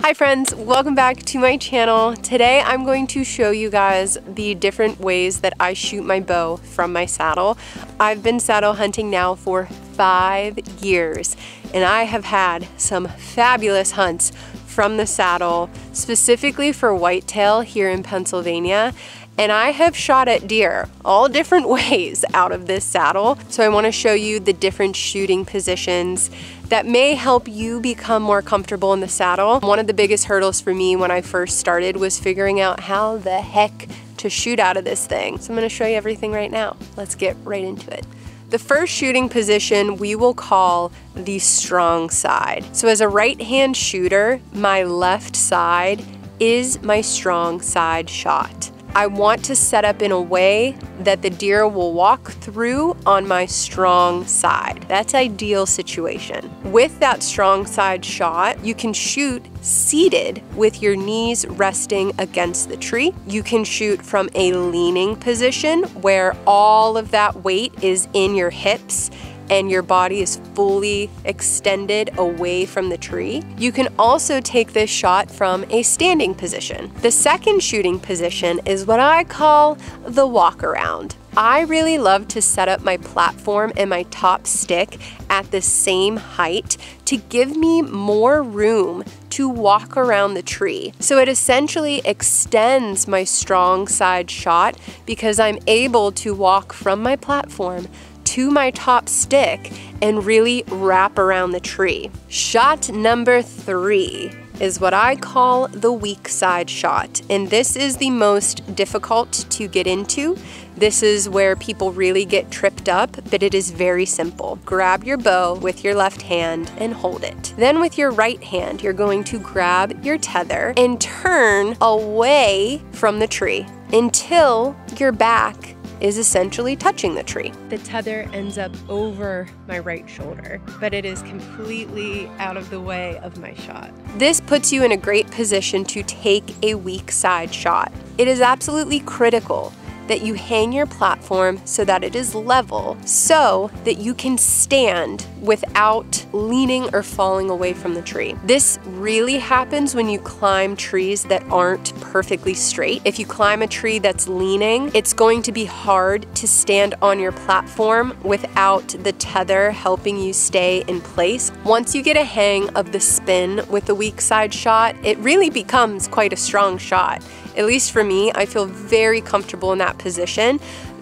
Hi friends, welcome back to my channel. Today I'm going to show you guys the different ways that I shoot my bow from my saddle. I've been saddle hunting now for 5 years and I have had some fabulous hunts from the saddle, specifically for whitetail here in Pennsylvania. And I have shot at deer all different ways out of this saddle. So I want to show you the different shooting positions that may help you become more comfortable in the saddle. One of the biggest hurdles for me when I first started was figuring out how the heck to shoot out of this thing. So I'm going to show you everything right now. Let's get right into it. The first shooting position we will call the strong side. So as a right-hand shooter, my left side is my strong side shot. I want to set up in a way that the deer will walk through on my strong side. That's ideal situation. With that strong side shot, you can shoot seated with your knees resting against the tree. You can shoot from a leaning position where all of that weight is in your hips and your body is fully extended away from the tree. You can also take this shot from a standing position. The second shooting position is what I call the walk around. I really love to set up my platform and my top stick at the same height to give me more room to walk around the tree. So it essentially extends my strong side shot because I'm able to walk from my platform to my top stick and really wrap around the tree. Shot number 3 is what I call the weak side shot, and this is the most difficult to get into. This is where people really get tripped up, but it is very simple. Grab your bow with your left hand and hold it. Then with your right hand, you're going to grab your tether and turn away from the tree until your back is essentially touching the tree. The tether ends up over my right shoulder, but it is completely out of the way of my shot. This puts you in a great position to take a weak side shot. It is absolutely critical that you hang your platform so that it is level, so that you can stand without leaning or falling away from the tree. This really happens when you climb trees that aren't perfectly straight. If you climb a tree that's leaning, it's going to be hard to stand on your platform without the tether helping you stay in place. Once you get a hang of the spin with the weak side shot, it really becomes quite a strong shot. At least for me, I feel very comfortable in that position.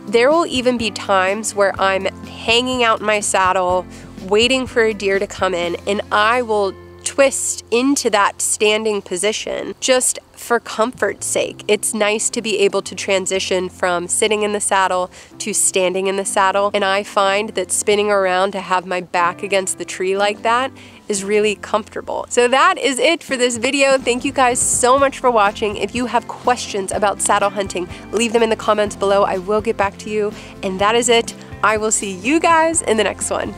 There will even be times where I'm hanging out in my saddle, waiting for a deer to come in, and I will twist into that standing position just for comfort's sake. It's nice to be able to transition from sitting in the saddle to standing in the saddle, and I find that spinning around to have my back against the tree like that is really comfortable. So that is it for this video. Thank you guys so much for watching. If you have questions about saddle hunting, leave them in the comments below. I will get back to you. And that is it. I will see you guys in the next one.